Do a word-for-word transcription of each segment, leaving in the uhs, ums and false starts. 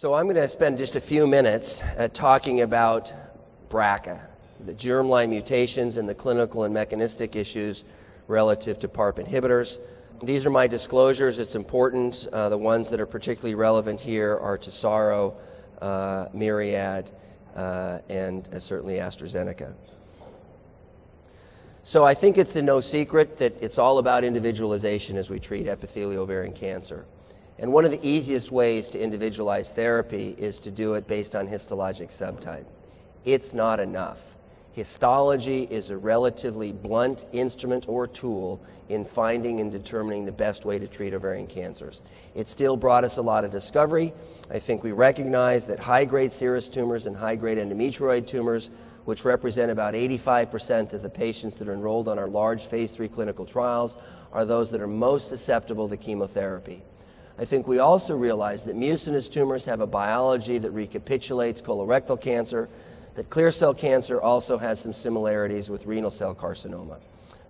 So I'm going to spend just a few minutes uh, talking about B R C A, the germline mutations and the clinical and mechanistic issues relative to PARP inhibitors. These are my disclosures. It's important. Uh, the ones that are particularly relevant here are Tesoro, uh, Myriad, uh, and uh, certainly AstraZeneca. So I think it's no secret that it's all about individualization as we treat epithelial ovarian cancer. And one of the easiest ways to individualize therapy is to do it based on histologic subtype. It's not enough. Histology is a relatively blunt instrument or tool in finding and determining the best way to treat ovarian cancers. It still brought us a lot of discovery. I think we recognize that high-grade serous tumors and high-grade endometrioid tumors, which represent about eighty-five percent of the patients that are enrolled on our large phase three clinical trials, are those that are most susceptible to chemotherapy. I think we also realize that mucinous tumors have a biology that recapitulates colorectal cancer, that clear cell cancer also has some similarities with renal cell carcinoma,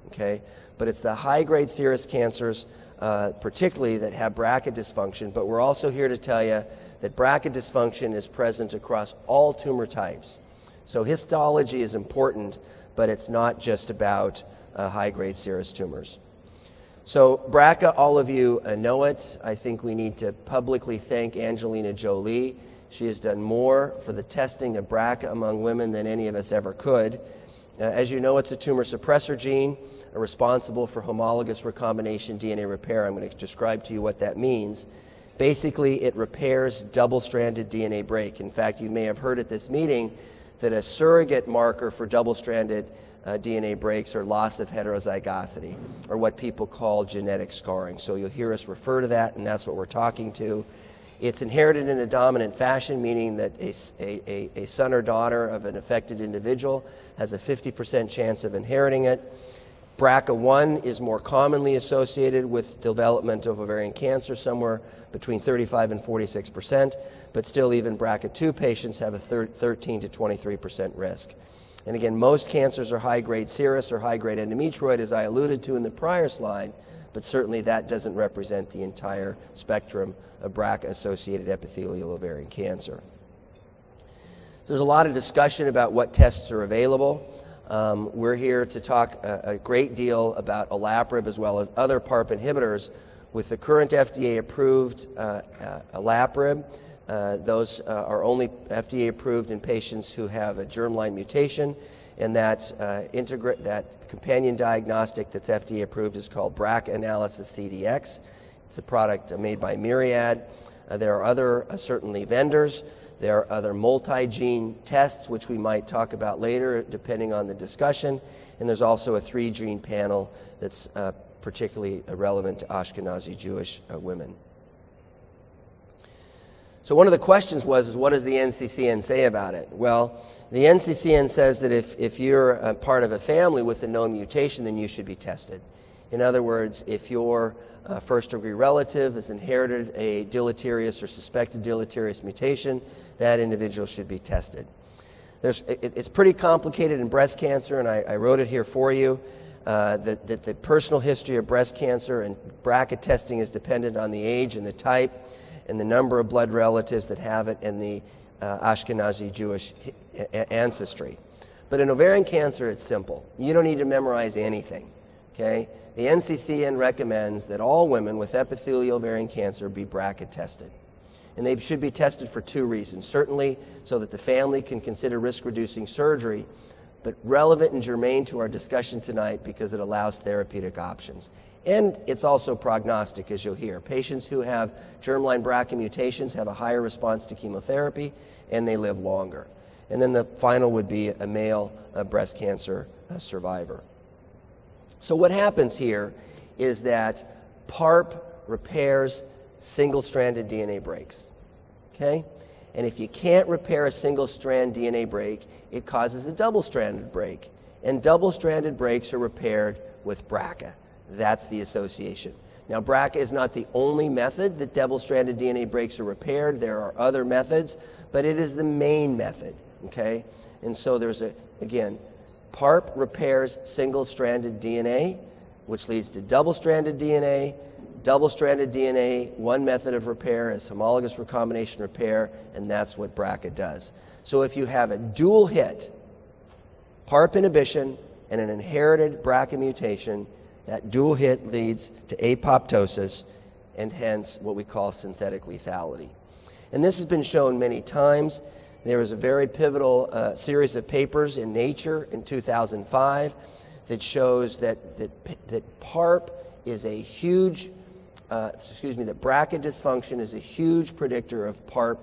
okay? But it's the high-grade serous cancers, uh, particularly, that have B R C A dysfunction, but we're also here to tell you that B R C A dysfunction is present across all tumor types. So histology is important, but it's not just about uh, high-grade serous tumors. So B R C A, all of you uh, know it. I think we need to publicly thank Angelina Jolie. She has done more for the testing of B R C A among women than any of us ever could. Uh, as you know, it's a tumor suppressor gene uh, responsible for homologous recombination D N A repair. I'm going to describe to you what that means. Basically, it repairs double-stranded D N A break. In fact, you may have heard at this meeting that a surrogate marker for double-stranded Uh, D N A breaks or loss of heterozygosity, or what people call genetic scarring. So you'll hear us refer to that, and that's what we're talking to. It's inherited in a dominant fashion, meaning that a, a, a son or daughter of an affected individual has a fifty percent chance of inheriting it. B R C A one is more commonly associated with development of ovarian cancer, somewhere between thirty-five and forty-six percent, but still even B R C A two patients have a thirteen to twenty-three percent risk. And again, most cancers are high-grade serous or high-grade endometrioid, as I alluded to in the prior slide, but certainly that doesn't represent the entire spectrum of B R C A-associated epithelial ovarian cancer. So there's a lot of discussion about what tests are available. Um, we're here to talk a, a great deal about Olaparib as well as other PARP inhibitors. With the current F D A-approved uh, uh, Olaparib, Uh, those uh, are only F D A approved in patients who have a germline mutation, and that, uh, integra- that companion diagnostic that's F D A approved is called B R C A Analysis C D X. It's a product made by Myriad. Uh, there are other, uh, certainly, vendors. There are other multi-gene tests, which we might talk about later, depending on the discussion. And there's also a three-gene panel that's uh, particularly relevant to Ashkenazi Jewish uh, women. So one of the questions was, is what does the N C C N say about it? Well, the N C C N says that if, if you're a part of a family with a known mutation, then you should be tested. In other words, if your uh, first-degree relative has inherited a deleterious or suspected deleterious mutation, that individual should be tested. There's, it, it's pretty complicated in breast cancer, and I, I wrote it here for you, uh, that, that the personal history of breast cancer and B R C A testing is dependent on the age and the type, and the number of blood relatives that have it, and the uh, Ashkenazi Jewish ancestry. But in ovarian cancer, it's simple. You don't need to memorize anything, okay? The N C C N recommends that all women with epithelial ovarian cancer be B R C A tested. And they should be tested for two reasons. Certainly, so that the family can consider risk-reducing surgery, but relevant and germane to our discussion tonight because it allows therapeutic options. And it's also prognostic, as you'll hear. Patients who have germline B R C A mutations have a higher response to chemotherapy, and they live longer. And then the final would be a male uh, breast cancer uh, survivor. So what happens here is that PARP repairs single-stranded D N A breaks, okay? And if you can't repair a single-strand D N A break, it causes a double-stranded break. And double-stranded breaks are repaired with B R C A. That's the association. Now, B R C A is not the only method that double-stranded D N A breaks are repaired. There are other methods, but it is the main method, okay? And so there's a, again, PARP repairs single-stranded D N A, which leads to double-stranded D N A. double-stranded D N A, one method of repair is homologous recombination repair, and that's what BRCA does. So if you have a dual hit, PARP inhibition and an inherited BRCA mutation, that dual hit leads to apoptosis and hence what we call synthetic lethality. And this has been shown many times. There was a very pivotal uh, series of papers in Nature in two thousand five that shows that, that, that PARP is a huge, uh, excuse me, that BRCA dysfunction is a huge predictor of PARP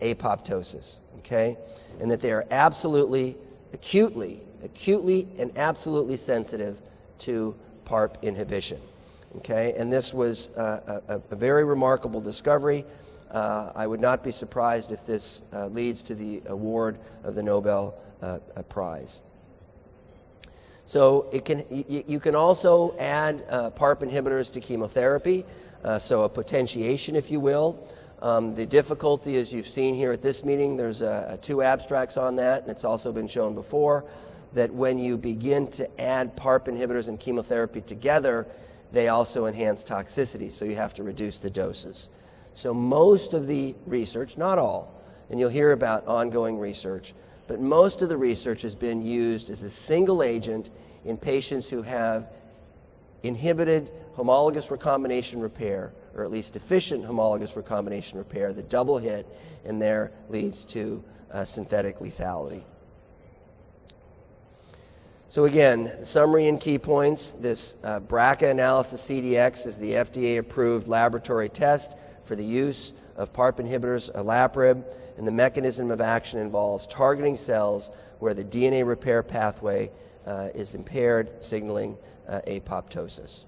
apoptosis, okay? And that they are absolutely, acutely, acutely and absolutely sensitive to PARP inhibition, okay? And this was uh, a, a very remarkable discovery. Uh, I would not be surprised if this uh, leads to the award of the Nobel uh, Prize. So it can, y you can also add uh, PARP inhibitors to chemotherapy, uh, so a potentiation, if you will. Um, the difficulty, as you've seen here at this meeting, there's uh, two abstracts on that, and it's also been shown before, that when you begin to add PARP inhibitors and chemotherapy together, they also enhance toxicity, so you have to reduce the doses. So most of the research, not all, and you'll hear about ongoing research, but most of the research has been used as a single agent in patients who have inhibited homologous recombination repair, or at least deficient homologous recombination repair, the double hit, and there leads to uh, synthetic lethality. So again, summary and key points. This uh, BRCA Analysis C D X is the F D A-approved laboratory test for the use of PARP inhibitors, Olaparib, and the mechanism of action involves targeting cells where the D N A repair pathway uh, is impaired, signaling uh, apoptosis.